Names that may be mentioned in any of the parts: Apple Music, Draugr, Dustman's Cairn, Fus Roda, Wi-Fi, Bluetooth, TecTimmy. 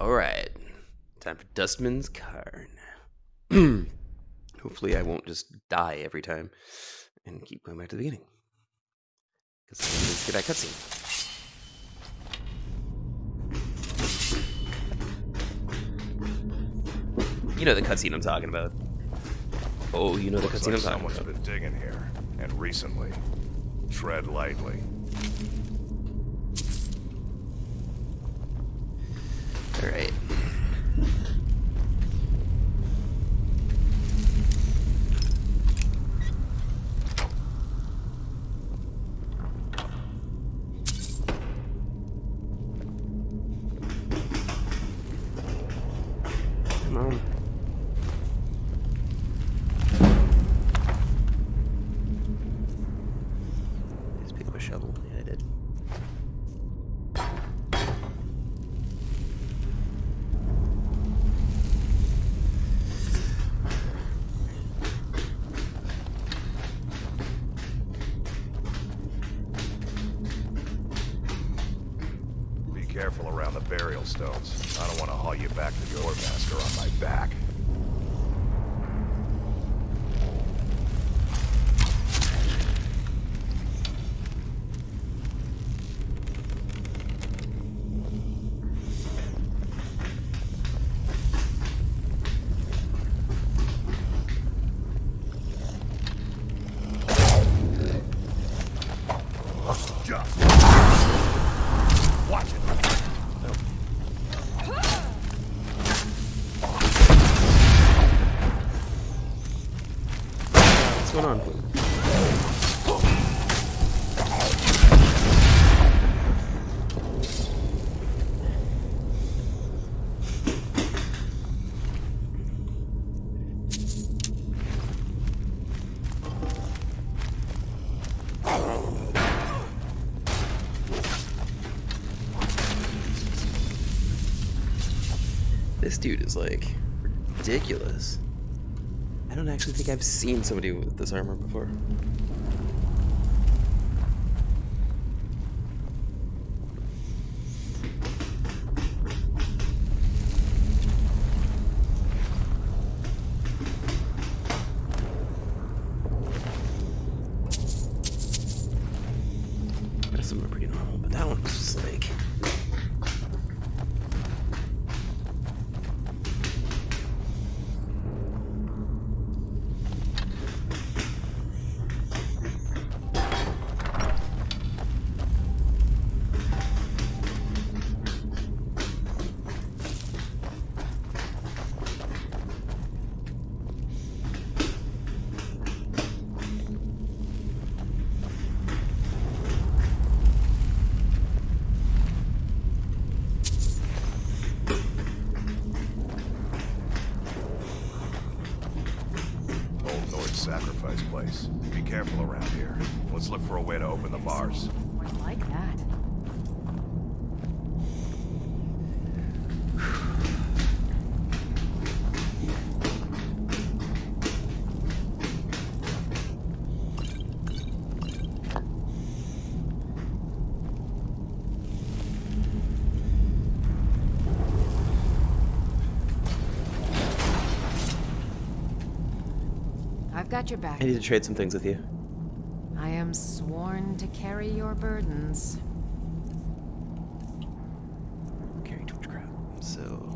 Alright, time for Dustman's Cairn. Hopefully I won't just die every time and keep going back to the beginning. Because let's get that cutscene. You know the cutscene I'm talking about. Oh, you know the cutscene I'm talking about. Someone's been digging here, and recently. Tread lightly. All right. Careful around the burial stones. I don't want to haul you back to your master on my back. This dude is like ridiculous. I don't actually think I've seen somebody with this armor before. Some are pretty normal, but that one's just like. Sacrifice place. Be careful around here. Let's look for a way to open the bars. We're like that. Got your back. I need to trade some things with you. I am sworn to carry your burdens. Carry Torchcraft, so...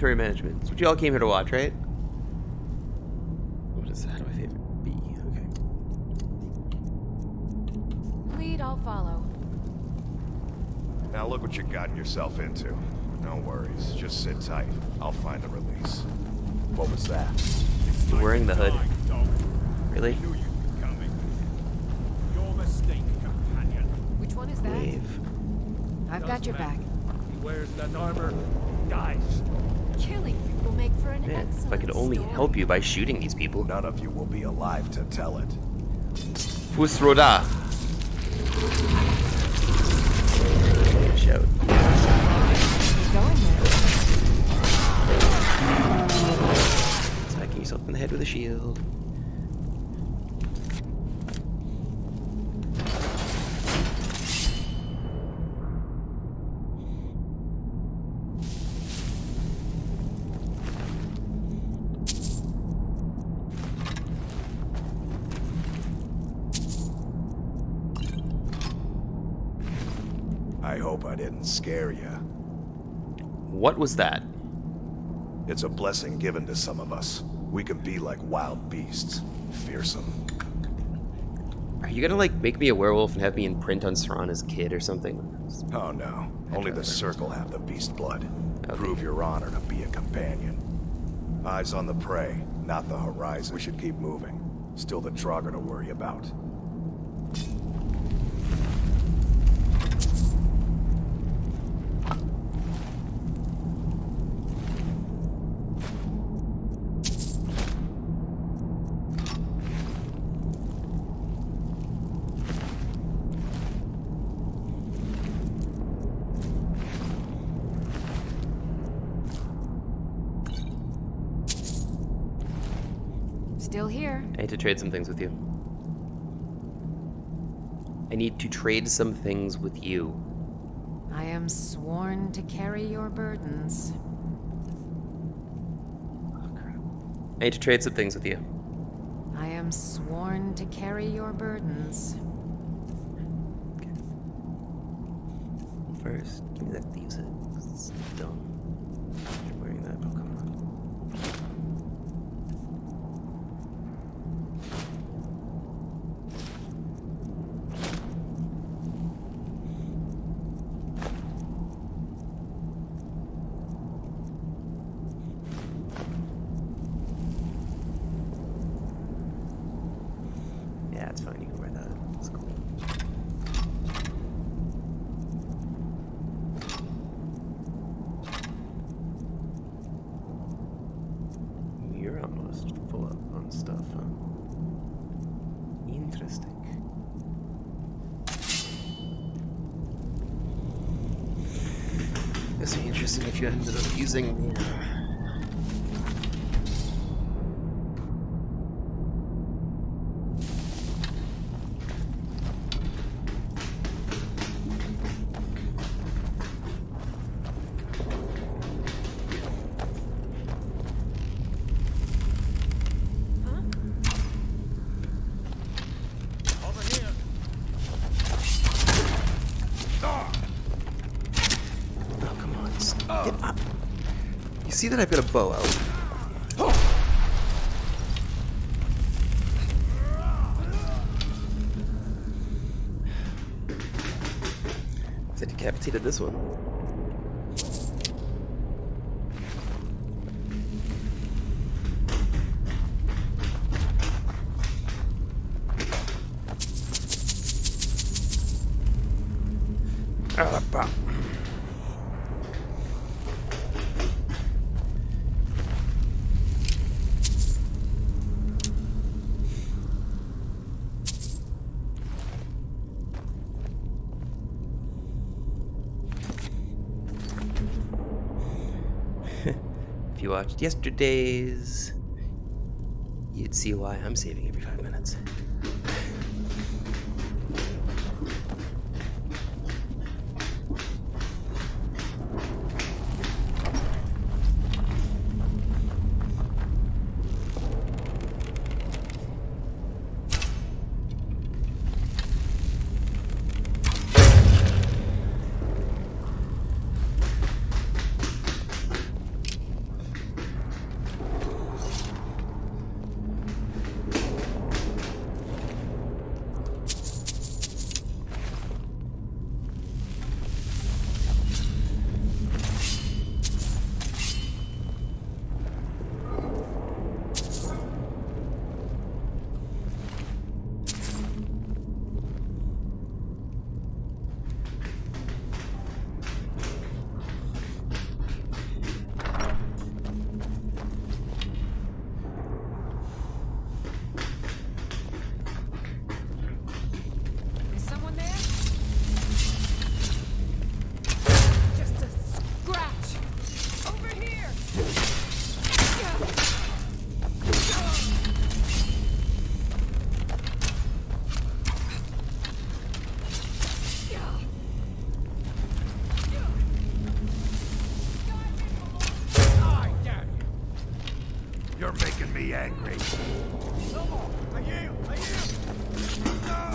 inventory management. That's what y'all came here to watch, right? What is that? How do I favorite B? Okay. Lead, I'll follow. Now look what you've gotten yourself into. No worries. Just sit tight. I'll find the release. What was that? You're wearing the hood. Really? Your mistake, companion. Which one is that? Wave. I've got your back. He wears that armor. Dies. Killing you will make for an excellent story. If I could only help you by shooting these people. None of you will be alive to tell it. Fus Roda. Shout. Smacking yourself in the head with a shield. I hope I didn't scare you. What was that? It's a blessing given to some of us. We can be like wild beasts. Fearsome. Are you gonna, like, make me a werewolf and have me imprint on Saran as a kid or something? Oh no. Only the Circle have the beast blood. Okay. Prove your honor to be a companion. Eyes on the prey, not the horizon. We should keep moving. Still the Draugr to worry about. Still here. I need to trade some things with you. I am sworn to carry your burdens. Oh, crap. I need to trade some things with you. I am sworn to carry your burdens. Okay. First, give me that thieves' head. It's dumb. I'm wearing that. Oh, come on. That's fine, you can wear that. That's cool. You're almost full up on stuff, huh? Interesting. This would be interesting if you ended up using You see that I've got a bow out. I decapitated this one. If you watched yesterday's, you'd see why I'm saving every 5 minutes. be angry. No more! I yield! No!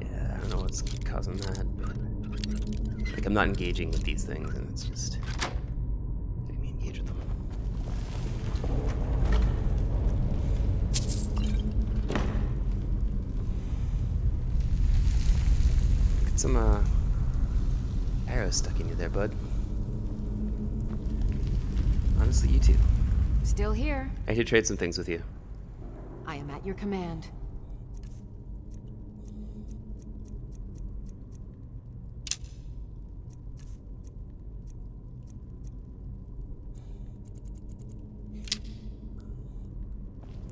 Yeah, I don't know what's causing that, but like I'm not engaging with these things, and it's just. Some arrows stuck in you there, bud. Honestly, you too. Still here. I should trade some things with you. I am at your command.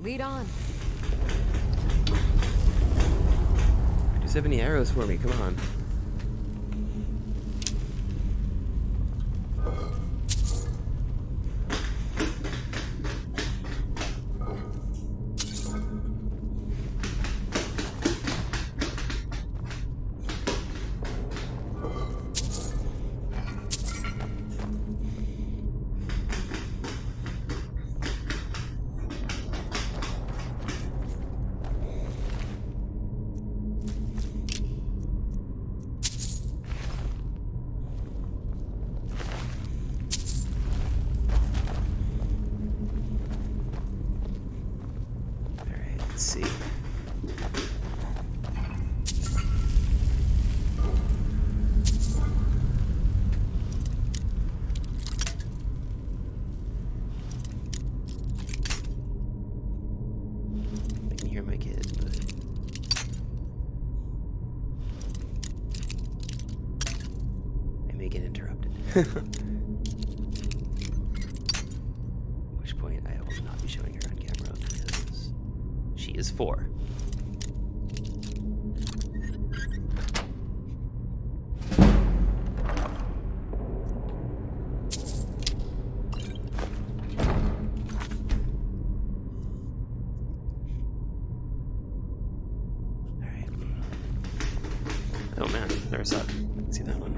Lead on. Do you have any arrows for me? Come on. Which point I will not be showing her on camera because she is 4. Alright. Oh man, never saw it. See that one.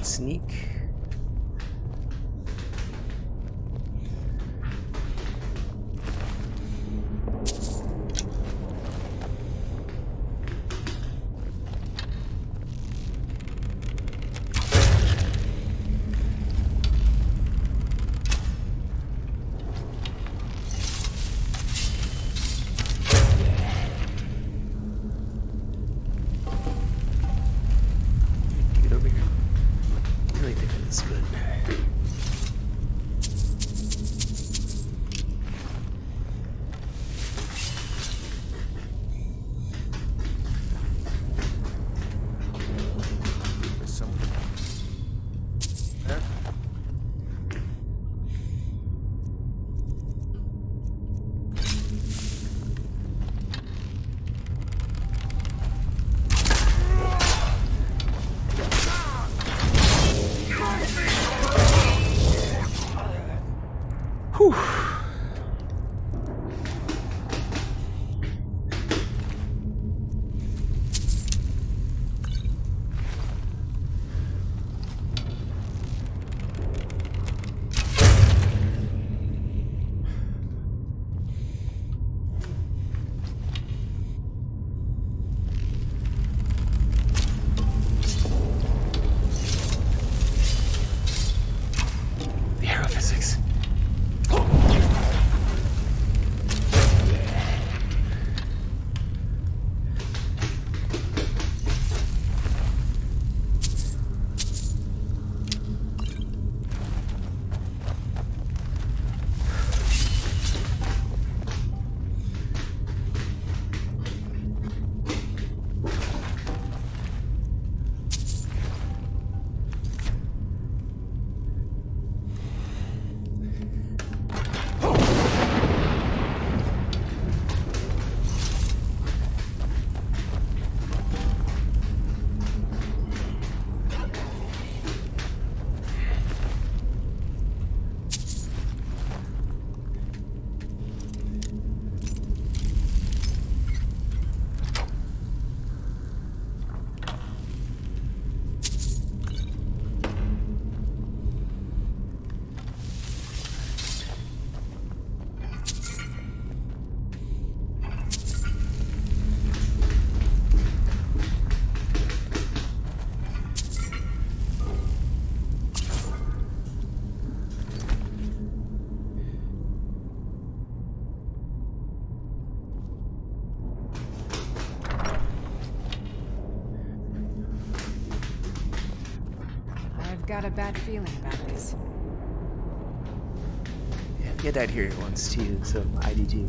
Sneak. got a bad feeling about this. Yeah, I died here once too, so IDG.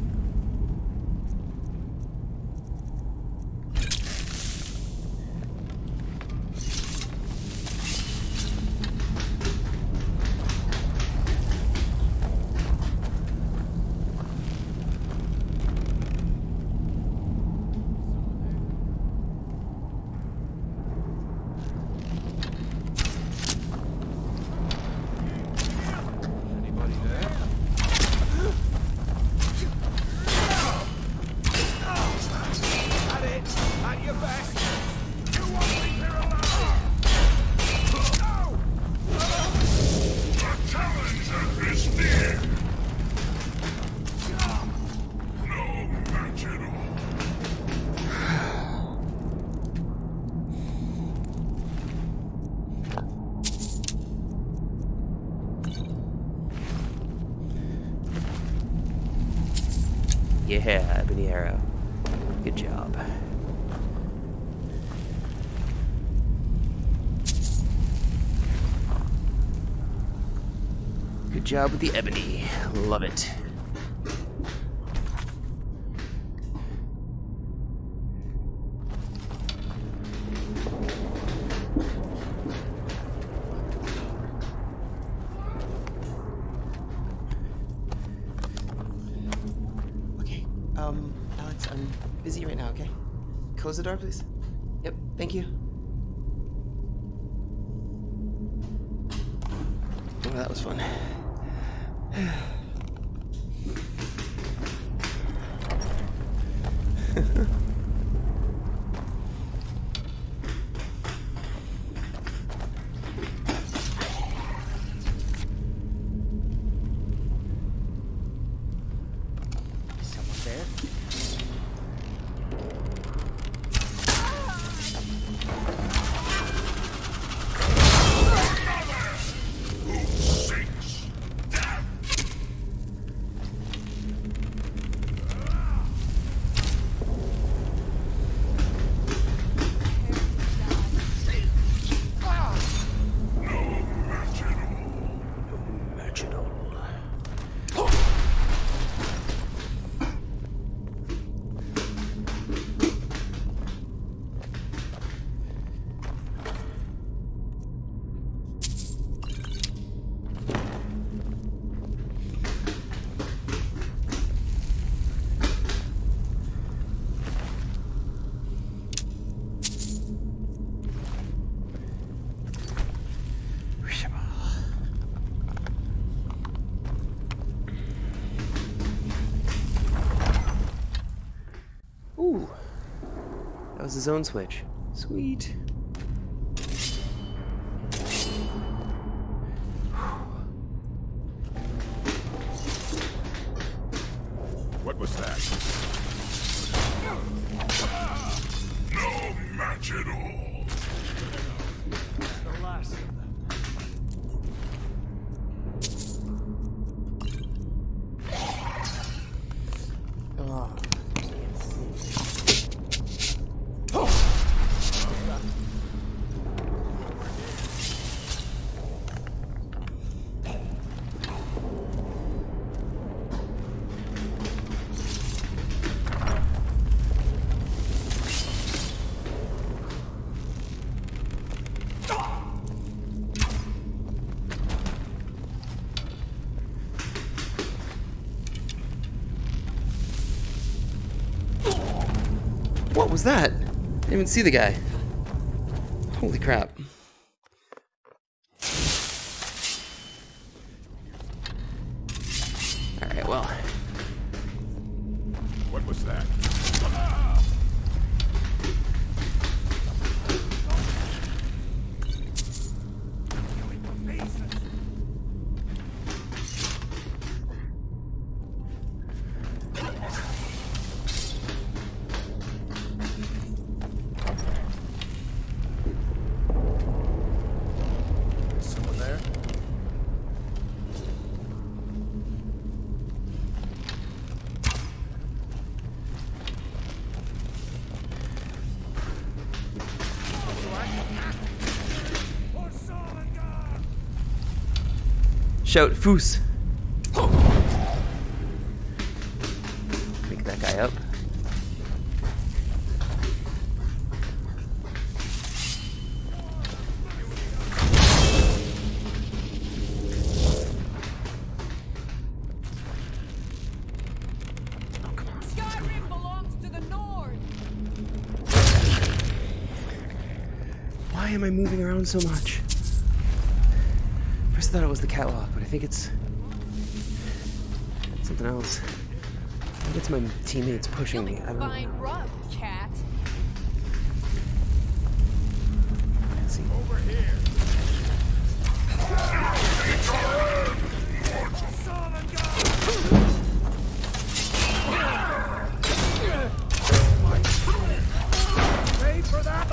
Yeah, Ebony Arrow. Good job. Good job with the ebony. Love it. The door, please. Yep, thank you. Well, that was fun. The zone switch. Sweet. What was that? No match at all. That's the last of them. Oh. What was that? I didn't even see the guy. Holy crap. Alright, well. What was that? Shout Fus. Pick that guy up. Why am I moving around so much? First I thought it was the catwalk, but I think it's something else. I think it's my teammates pushing me. I don't know. Let's see. Over here. Wait for that.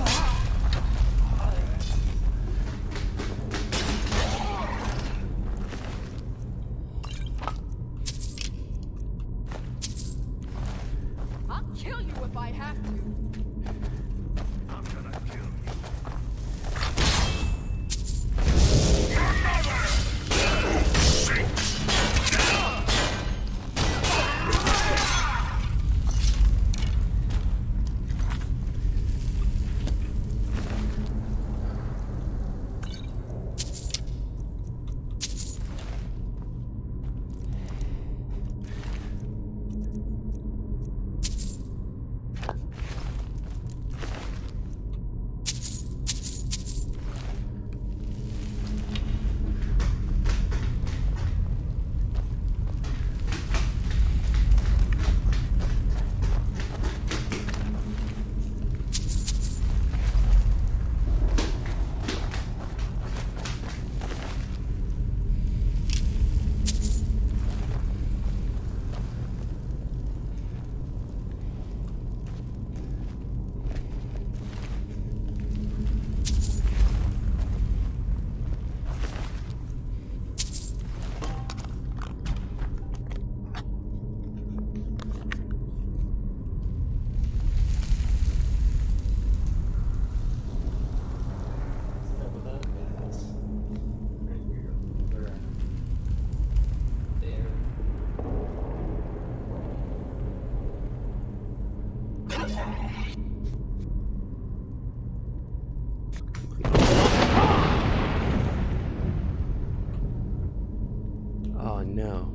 Oh no.